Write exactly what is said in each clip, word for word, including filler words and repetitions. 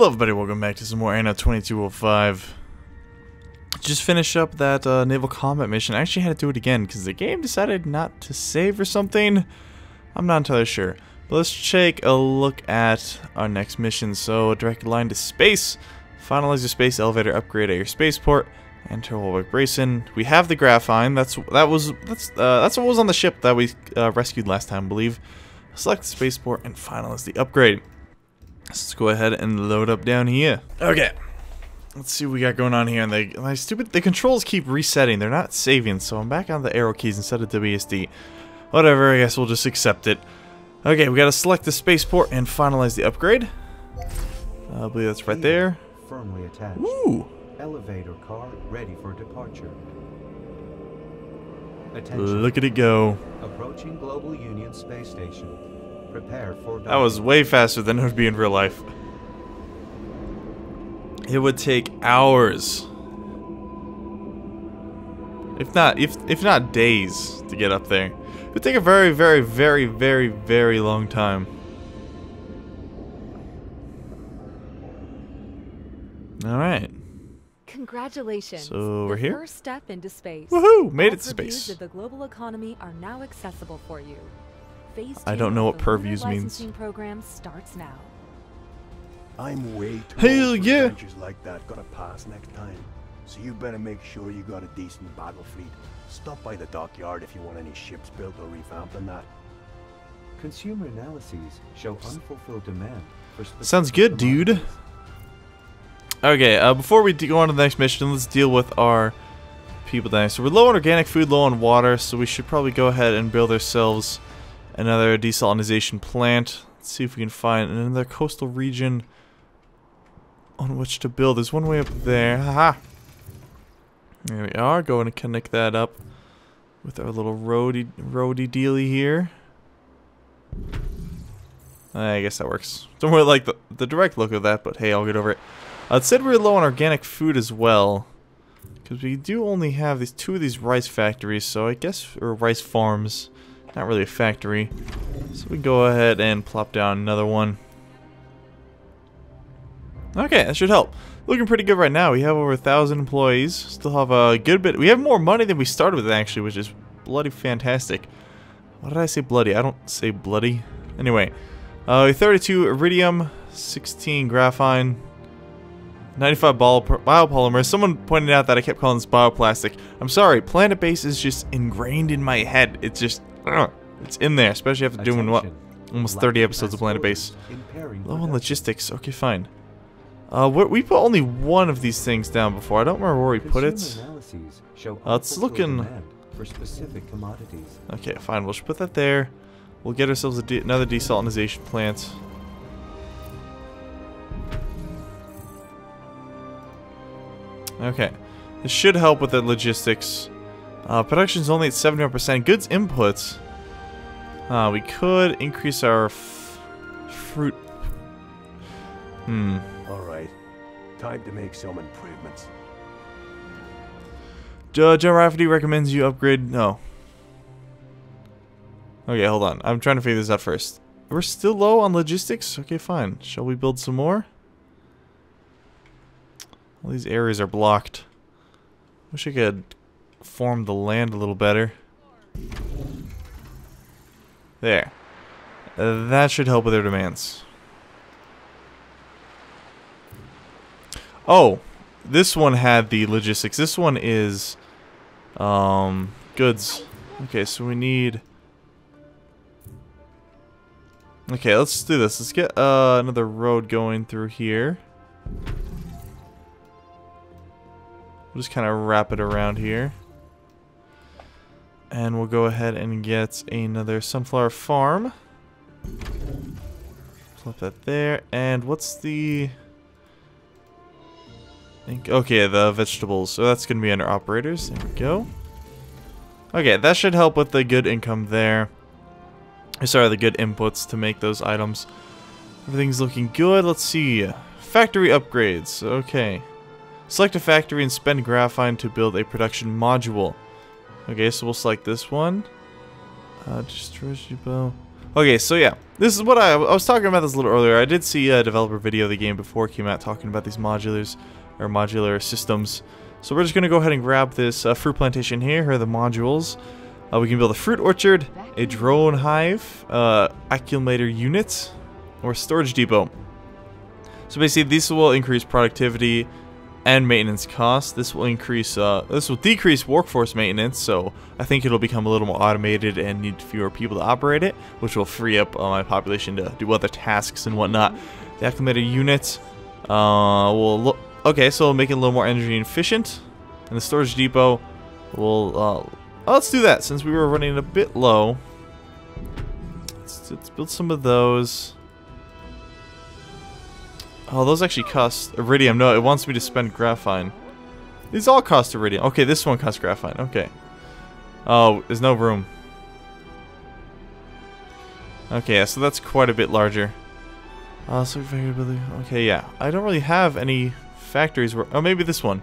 Hello everybody, welcome back to some more Anno twenty-two oh five. Just finished up that uh, naval combat mission. I actually had to do it again because the game decided not to save or something. I'm not entirely sure. But let's take a look at our next mission. So, direct line to space. Finalize your space elevator upgrade at your spaceport. Enter Walwick Brayson. We have the graphene. That's that was that's uh, that's what was on the ship that we uh, rescued last time, I believe. Select the spaceport and finalize the upgrade. Let's go ahead and load up down here. Okay. Let's see what we got going on here. And they, my stupid, the controls keep resetting. They're not saving, so I'm back on the arrow keys instead of W S D. Whatever, I guess we'll just accept it. Okay, we gotta select the spaceport and finalize the upgrade. I believe that's right there. Firmly attached. Woo! Elevator car ready for departure. Attention. Look at it go. Approaching Global Union Space Station. Prepare for that was way faster than it would be in real life. It would take hours, if not if if not days, to get up there. It would take a very very very very very long time. All right. Congratulations. So we're here. The first step into space. Woohoo! Made it to space. The global economy are now accessible for you. I don't know what purviews means. Program starts now. I'm way too Hell old for yeah. adventures like that gotta pass next time. So you better make sure you got a decent battle fleet. Stop by the dockyard if you want any ships built or revamped on that. Consumer analyses show unfulfilled demand for Sounds good, dude. Okay, uh, before we go on to the next mission, let's deal with our people dying. So we're low on organic food, low on water, so we should probably go ahead and build ourselves another desalinization plant. Let's see if we can find another coastal region on which to build. There's one way up there. Haha. There we are. Going to connect that up with our little roadie, roadie dealy here. I guess that works. Don't really like the, the direct look of that, but hey, I'll get over it. Uh, it said we're low on organic food as well, because we do only have these two of these rice factories, so I guess, or rice farms. Not really a factory, so we go ahead and plop down another one. Okay, that should help. Looking pretty good right now. We have over a thousand employees. Still have a good bit. We have more money than we started with, actually, which is bloody fantastic. Why did I say bloody? I don't say bloody. Anyway, uh, thirty-two iridium, sixteen graphene, ninety-five biopolymers. Someone pointed out that I kept calling this bioplastic. I'm sorry. Planet base is just ingrained in my head. It's just. It's in there, especially after doing what, almost thirty episodes of Planet Base. Low on logistics. Okay, fine. Uh, we put only one of these things down before. I don't remember where we put it. Uh, it's looking. Okay, fine. We'll just put that there. We'll get ourselves a de another desalinization plant. Okay, this should help with the logistics. Uh, production's only at seventy-one percent. Goods inputs. Uh, we could increase our f fruit. Hmm. All right. Time to make some improvements. Uh, John Rafferty recommends you upgrade. No. Okay, hold on. I'm trying to figure this out first. We're still low on logistics? Okay, fine. Shall we build some more? All these areas are blocked. Wish I could form the land a little better. There. Uh, that should help with their demands. Oh, this one had the logistics. This one is um, goods. Okay, so we need. Okay, let's do this. Let's get uh, another road going through here. We'll just kind of wrap it around here. And we'll go ahead and get another sunflower farm. Plop that there. And what's the... Okay, the vegetables. So that's going to be under operators. There we go. Okay, that should help with the good income there. Sorry, the good inputs to make those items. Everything's looking good. Let's see. Factory upgrades. Okay. Select a factory and spend graphene to build a production module. Okay, so we'll select this one. Uh, destroy bow. Okay, so yeah, this is what I, I was talking about this a little earlier. I did see a developer video of the game before it came out talking about these modulars or modular systems. So we're just going to go ahead and grab this uh, fruit plantation here. Here are the modules. Uh, we can build a fruit orchard, a drone hive, uh, accumulator unit, or storage depot. So basically, these will increase productivity and maintenance costs. This will increase. Uh, this will decrease workforce maintenance. So I think it'll become a little more automated and need fewer people to operate it, which will free up uh, my population to do other tasks and whatnot. The accumulator unit uh, will look. Okay, so it'll make it a little more energy efficient, and the storage depot will. Uh, Oh, let's do that since we were running a bit low. Let's, let's build some of those. Oh, those actually cost iridium. No, it wants me to spend graphene. These all cost iridium. Okay, this one costs graphene. Okay. Oh, there's no room. Okay, yeah, so that's quite a bit larger. Uh, so okay, yeah. I don't really have any factories where. Oh, maybe this one.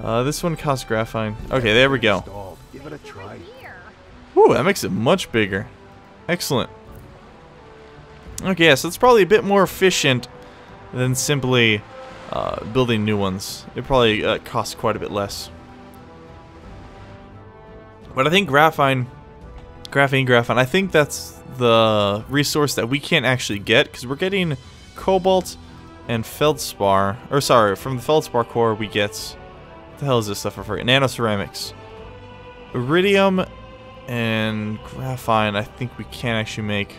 Uh, this one costs graphene. Okay, there we go. Ooh, that makes it much bigger. Excellent. Okay, yeah, so it's probably a bit more efficient than simply uh, building new ones. It probably uh, costs quite a bit less. But I think graphene, graphene, graphene, I think that's the resource that we can't actually get because we're getting cobalt and feldspar. Or sorry, from the feldspar core we get... the hell is this stuff for free? Nano ceramics, iridium, and graphene. I think we can actually make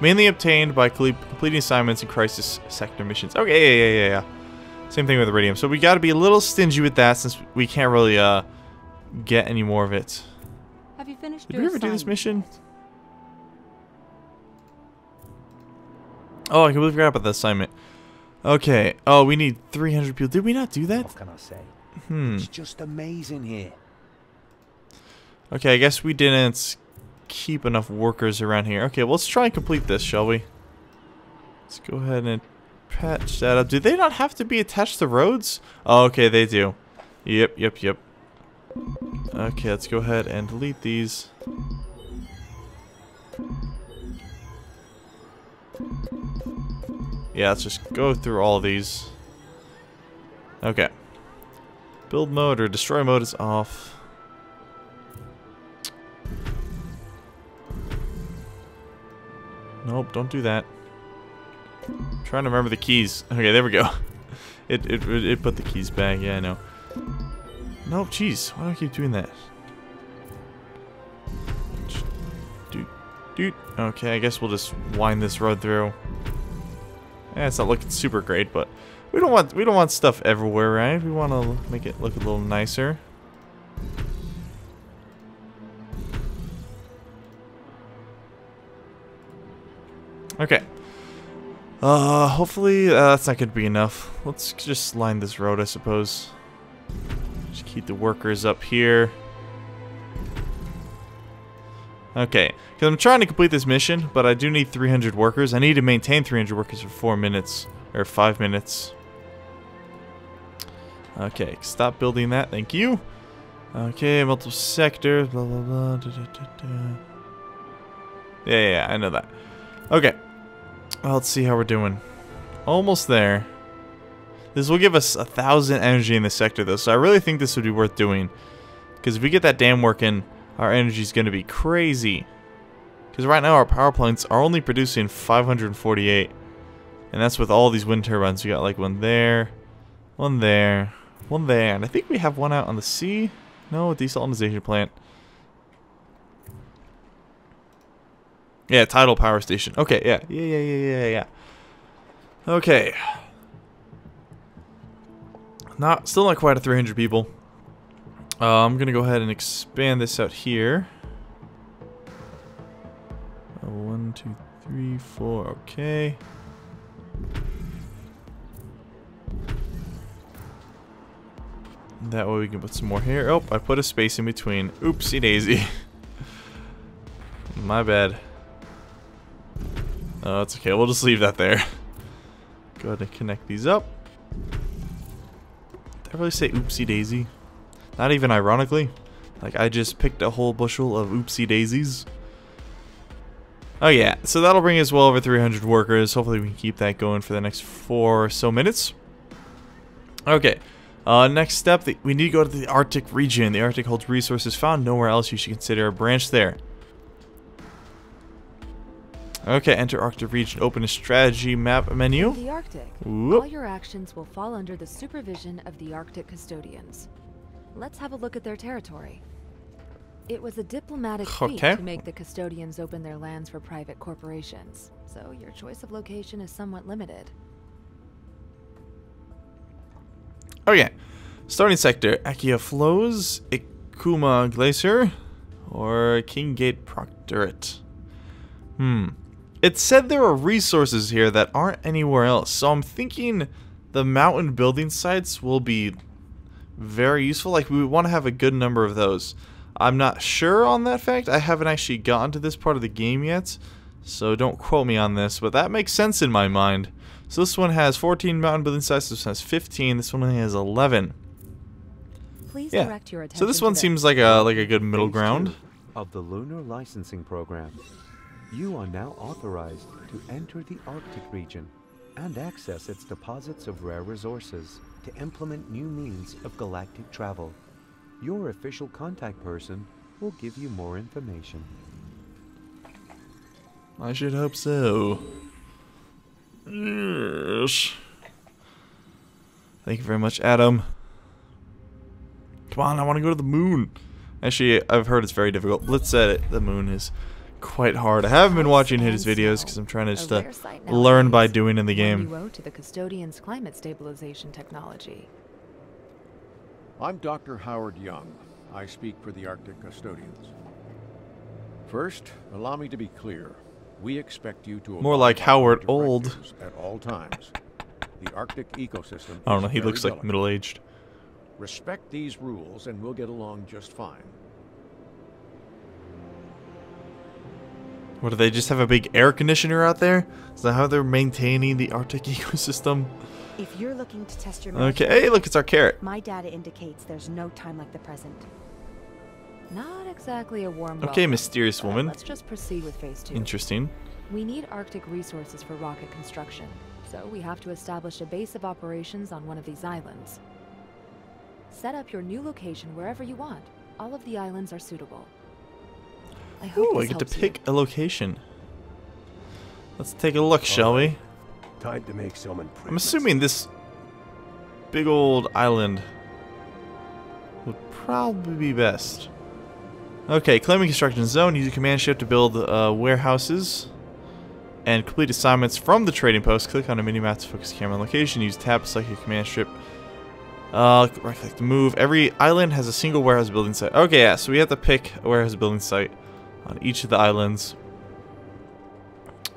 mainly obtained by completing assignments and crisis sector missions. Okay, yeah, yeah, yeah, yeah. Same thing with iridium. So we got to be a little stingy with that since we can't really uh get any more of it. Have you finished? Did we ever do this mission? Oh, I completely forgot about the assignment. Okay. Oh, we need three hundred people. Did we not do that? What can I say? Hmm. It's just amazing here. Okay, I guess we didn't keep enough workers around here. Okay, well, let's try and complete this, shall we? Let's go ahead and patch that up. Do they not have to be attached to roads? Oh, okay, they do. Yep, yep, yep. Okay, let's go ahead and delete these. Yeah, let's just go through all these. Okay. Build mode or destroy mode is off. Nope, don't do that. I'm trying to remember the keys. Okay, there we go. It it it put the keys back. Yeah, I know. Nope, jeez, why do I keep doing that? Doot, doot. Okay, I guess we'll just wind this road through. Eh, it's not looking super great, but. We don't want we don't want stuff everywhere, right? We want to make it look a little nicer. Okay. Uh, hopefully uh, that's not going to be enough. Let's just line this road, I suppose. Just keep the workers up here. Okay, because I'm trying to complete this mission, but I do need three hundred workers. I need to maintain three hundred workers for four minutes or five minutes. Okay, stop building that. Thank you. Okay, multiple sectors. Blah blah blah. Da, da, da, da. Yeah, yeah, yeah, I know that. Okay, well, let's see how we're doing. Almost there. This will give us a thousand energy in the sector, though. So I really think this would be worth doing, because if we get that dam working, our energy is going to be crazy. Because right now our power plants are only producing five hundred forty-eight, and that's with all these wind turbines. We got like one there. One there, one there, and I think we have one out on the sea. No, desalinization plant. Yeah, tidal power station. Okay, yeah, yeah, yeah, yeah, yeah, yeah. Okay. Not, still not quite at three hundred people. Uh, I'm gonna go ahead and expand this out here. Uh, one, two, three, four. Okay. That way we can put some more here. Oh, I put a space in between. Oopsie daisy. My bad. Oh, it's okay. We'll just leave that there. Go ahead and connect these up. Did I really say oopsie daisy? Not even ironically. Like, I just picked a whole bushel of oopsie daisies. Oh yeah, so that'll bring us well over three hundred workers. Hopefully we can keep that going for the next four or so minutes. Okay, uh, next step, the, we need to go to the Arctic region. The Arctic holds resources found nowhere else. You should consider a branch there. Okay, enter Arctic region, open a strategy map menu. The Arctic. Whoop. All your actions will fall under the supervision of the Arctic Custodians. Let's have a look at their territory. It was a diplomatic feat okay. to make the custodians open their lands for private corporations, so your choice of location is somewhat limited. Okay, starting sector, Akia Flows, Ikuma Glacier, or Kinggate Proctorate. Hmm. It said there are resources here that aren't anywhere else, so I'm thinking the mountain building sites will be very useful. Like, we want to have a good number of those. I'm not sure on that fact. I haven't actually gotten to this part of the game yet, so don't quote me on this, but that makes sense in my mind. So this one has fourteen mountain building sites, this one has fifteen, this one only has eleven. Please yeah. direct your attention. So this one seems like a like a good middle ground. Of the lunar licensing program, you are now authorized to enter the Arctic region and access its deposits of rare resources to implement new means of galactic travel. Your official contact person will give you more information. I should hope so. Yes. Thank you very much, Adam. Come on, I want to go to the moon. Actually, I've heard it's very difficult. Let's set it. The moon is quite hard. I haven't been watching his videos because I'm trying to just uh, learn by doing in the game. You owe to the custodian's climate stabilization technology. I'm Doctor Howard Young. I speak for the Arctic Custodians. First, allow me to be clear. We expect you to more like Howard Old at all times. The Arctic ecosystem. I don't know. He looks delicate. Like middle-aged. Respect these rules, and we'll get along just fine. What do they just have a big air conditioner out there? Is that how they're maintaining the Arctic ecosystem? If you're looking to test your knowledge, okay, hey, look, it's our carrot. My data indicates there's no time like the present. Not exactly a warm welcome. Okay, mysterious woman. Let's just proceed with phase two. Interesting. We need Arctic resources for rocket construction, so we have to establish a base of operations on one of these islands. Set up your new location wherever you want. All of the islands are suitable. I hope Ooh, I get to pick you. a location. Let's take a look, All shall right. we? Time to make some improvements. I'm assuming this big old island would probably be best. Okay, claiming construction zone. Use a command ship to build uh, warehouses and complete assignments from the trading post. Click on a minimap to focus camera on location. Use tab to select your command ship. Uh, right click to move. Every island has a single warehouse building site. Okay, yeah, so we have to pick a warehouse building site on each of the islands.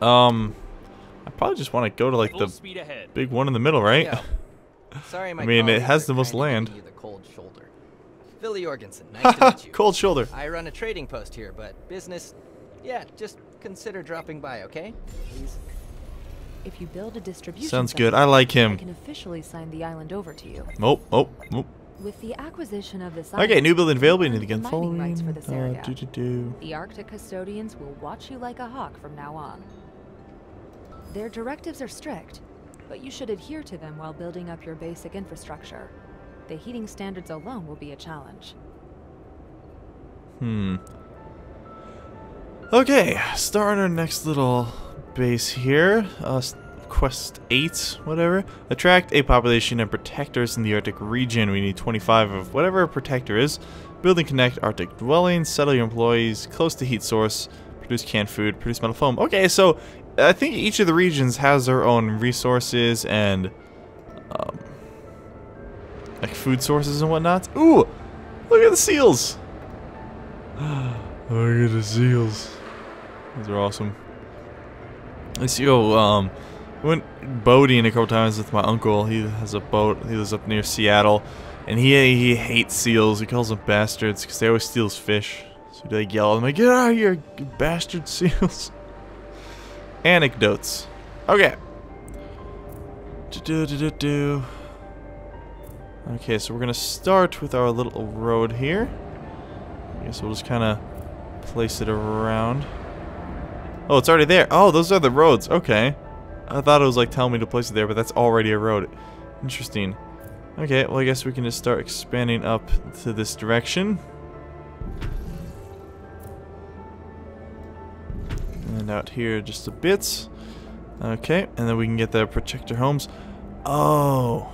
Um... I probably just want to go to like the big one in the middle, right? Yeah. Sorry, my I mean, it has the most land. The cold shoulder. Phil Yorgensen, nice to meet you. Cold shoulder. I run a trading post here, but business, yeah, just consider dropping by, okay? Please. If you build a distribution Sounds good. I like him. I can officially sign the island over to you. Nope, nope, nope. With the acquisition of this island, okay, new building available. You need to get following rights for this area. Uh, do, do, do. The Arctic Custodians will watch you like a hawk from now on. Their directives are strict, but you should adhere to them while building up your basic infrastructure. The heating standards alone will be a challenge. Hmm. Okay, start our next little base here. Uh, quest eight, whatever. Attract a population and protectors in the Arctic region. We need twenty-five of whatever a protector is. Build and connect Arctic dwellings. Settle your employees close to heat source. Produce canned food. Produce metal foam. Okay, so I think each of the regions has their own resources and um, like food sources and whatnot. Ooh, look at the seals! Look at the seals. These are awesome. I see. Oh, um, I went boating a couple times with my uncle. He has a boat. He lives up near Seattle, and he he hates seals. He calls them bastards because they always steal his fish. So they yell at him like, "Get out of here, you bastard seals!" Anecdotes. Okay. Do, do, do, do. Okay, so we're gonna start with our little road here. I guess we'll just kind of place it around. Oh, it's already there. Oh, those are the roads. Okay. I thought it was like telling me to place it there, but that's already a road. Interesting. Okay, well I guess we can just start expanding up to this direction. And out here just a bit. Okay, and then we can get the projector homes. Oh.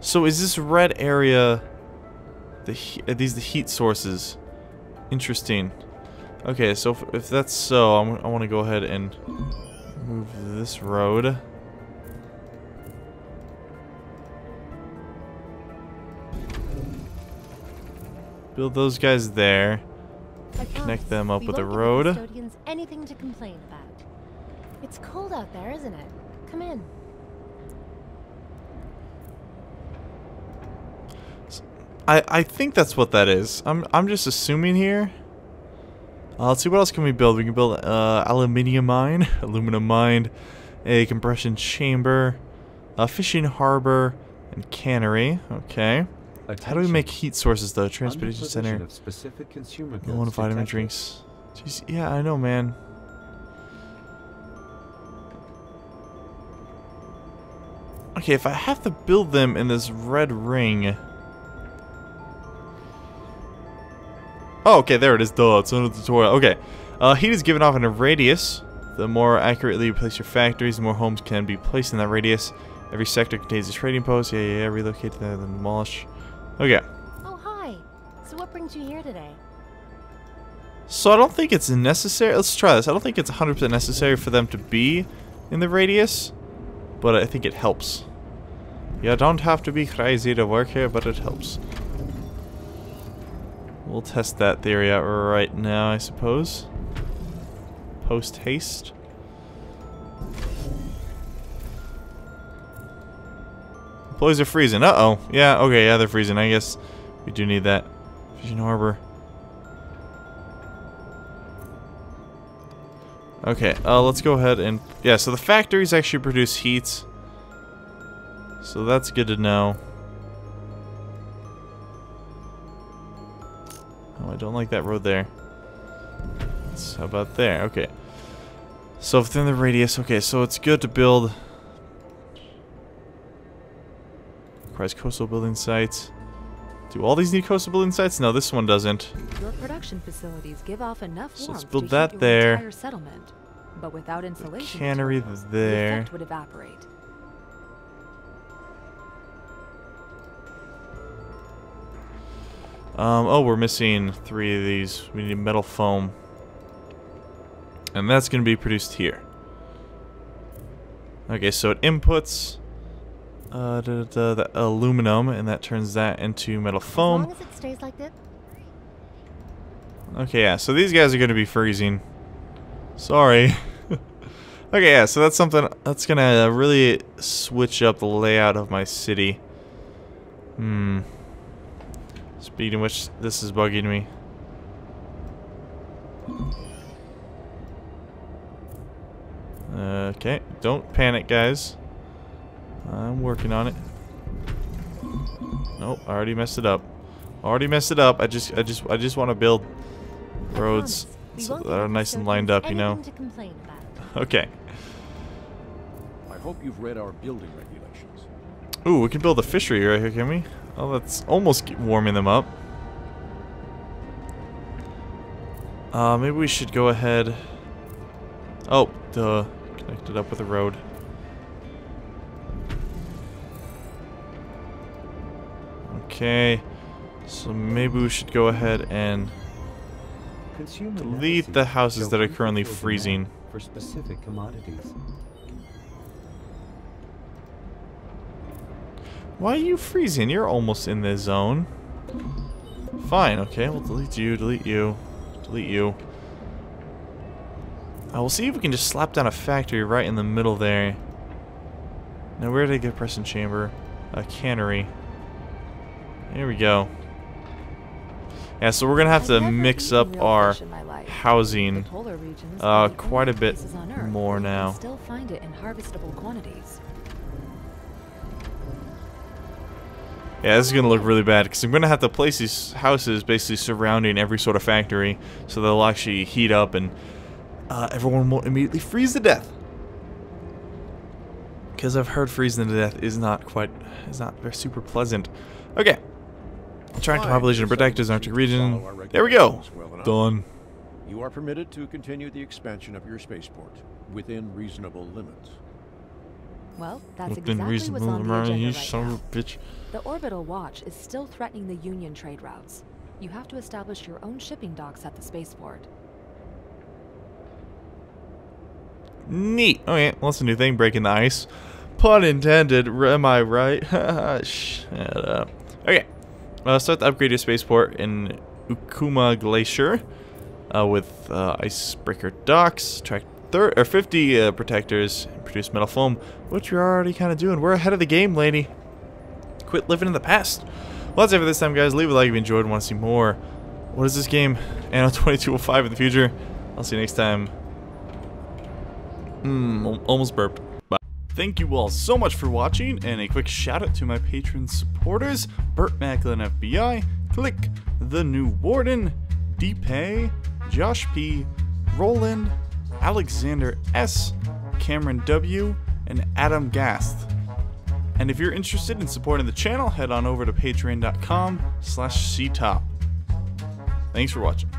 So is this red area... The he are these the heat sources? Interesting. Okay, so if, if that's so, I'm, I want to go ahead and move this road. Build those guys there. Connect them up with a road. We won't give the custodians anything to complain about. It's cold out there, isn't it? Come in. I I think that's what that is. I'm I'm just assuming here. Uh, let's see, what else can we build? We can build uh, aluminium mine, aluminum mine, a compression chamber, a fishing harbor, and cannery. Okay. Attention. How do we make heat sources though? Transportation center. Specific consumer goods. One vitamin drinks. Jeez, yeah, I know, man. Okay, if I have to build them in this red ring. Oh, okay, there it is. Duh, it's another tutorial. Okay, uh, heat is given off in a radius. The more accurately you place your factories, the more homes can be placed in that radius. Every sector contains a trading post. Yeah, yeah, yeah. Relocate to there, then demolish. Okay. Oh, hi. So what brings you here today? So I don't think it's necessary. Let's try this. I don't think it's one hundred percent necessary for them to be in the radius, but I think it helps. You don't have to be crazy to work here, but it helps. We'll test that theory out right now, I suppose. Post haste. Employees are freezing. Uh-oh. Yeah, okay, yeah, they're freezing. I guess we do need that. Fishing harbor. Okay, uh, let's go ahead and... Yeah, so the factories actually produce heat. So that's good to know. I don't like that road there. So how about there? Okay. So within the radius. Okay, so it's good to build. Requires coastal building sites. Do all these need coastal building sites? No, this one doesn't. Your production facilities give off enough warmth. So let's build that there. Settlement, but without insulation. The cannery is there. The effect would evaporate. Um, oh, we're missing three of these. We need metal foam. And that's going to be produced here. Okay, so it inputs uh, da, da, da, the aluminum, and that turns that into metal foam. As long as it stays like that. Okay, yeah, so these guys are going to be freezing. Sorry. Okay, yeah, so that's something that's going to really switch up the layout of my city. Hmm. Speaking of which, this is bugging me. Okay, don't panic, guys. I'm working on it. Nope, I already messed it up. Already messed it up. I just, I just, I just want to build roads so that are nice and lined up, you know. Okay. I hope you've read our building regulations. Ooh, we can build a fishery right here, can we? Oh, that's almost warming them up. Uh, maybe we should go ahead... Oh, duh. Connected up with a road. Okay. So maybe we should go ahead and... delete the houses that are currently freezing. For specific commodities. Why are you freezing? You're almost in this zone. Fine, okay, we'll delete you, delete you, delete you. I will see if we can just slap down a factory right in the middle there. Now, where did I get a pressing chamber? A cannery. There we go. Yeah, so we're gonna have to mix up our housing uh, quite a bit more now. Still find it in harvestable quantities. Yeah, this is going to look really bad because I'm going to have to place these houses basically surrounding every sort of factory so they'll actually heat up and uh, everyone won't immediately freeze to death. Because I've heard freezing to death is not quite, is not very super pleasant. Okay. Attract population to protect his Arctic region. There we go. Done. You are permitted to continue the expansion of your spaceport within reasonable limits. Well, that's exactly what's on the agenda right now. Bitch. The orbital watch is still threatening the Union trade routes. You have to establish your own shipping docks at the spaceport. Neat. Okay, well, that's a new thing, breaking the ice. Pun intended, am I right? Shut up. Okay, uh, start the upgrade to spaceport in Ikuma Glacier uh, with uh, icebreaker docks, track third or fifty uh, protectors, and produce metal foam, which we're already kind of doing. We're ahead of the game, lady. Quit living in the past. Well, that's it for this time, guys. Leave a like if you enjoyed and want to see more. What is this game? Anno twenty-two oh five in the future. I'll see you next time. Mmm, almost burped. Bye. Thank you all so much for watching, and a quick shout out to my Patreon supporters: Burt Macklin F B I, Click, The New Warden, D-Pay, Josh P, Roland, Alexander S, Cameron W, and Adam Gast. And if you're interested in supporting the channel, head on over to patreon dot com slash ctop. Thanks for watching.